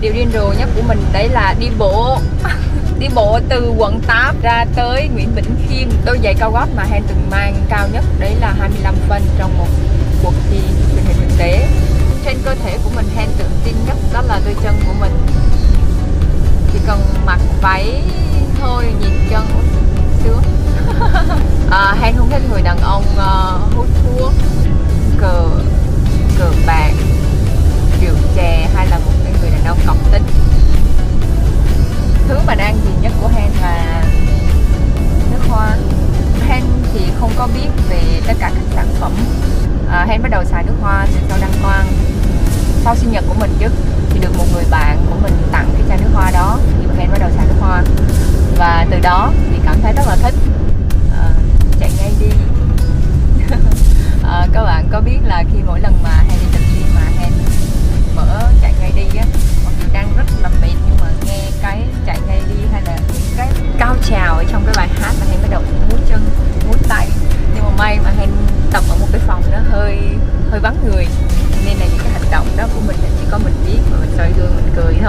điều điên rồ nhất của mình đấy là đi bộ. Đi bộ từ quận 8 ra tới Nguyễn Bỉnh Khiêm. Đôi giày cao gót mà H'Hen từng mang cao nhất đấy là 25 phân trong một cuộc thi truyền hình thực tế. Trên cơ thể của mình H'Hen tự tin nhất đó là đôi chân của mình. Chỉ cần mặc váy thôi nhìn chân sướng. H'Hen không thích người đàn ông hút thuốc, cờ bạc, rượu chè hay là một cái người đàn ông cọc tính. Thứ mà đang ghiền nhất của H'Hen là nước hoa. H'Hen thì không có biết về tất cả các sản phẩm. H'Hen bắt đầu xài nước hoa từ sau đăng quang, sau sinh nhật của mình chứ, thì được một người bạn của mình tặng cái chai nước hoa đó thì H'Hen bắt đầu xài nước hoa và từ đó thì cảm thấy rất là thích. Chạy ngay đi. Các bạn có biết là khi mỗi lần mà H'Hen đi tập gym mà H'Hen mở chạy ngay đi á, mặc dù đang rất là mệt nhưng mà nghe cái chạy ngay đi hay là những cái cao trào ở trong cái bài hát mà H'Hen bắt đầu muốn chân muốn tay. Nhưng mà may mà H'Hen tập ở một cái phòng nó hơi vắng người nên là những cái hành động đó của mình chỉ có mình biết và mình soi gương mình cười.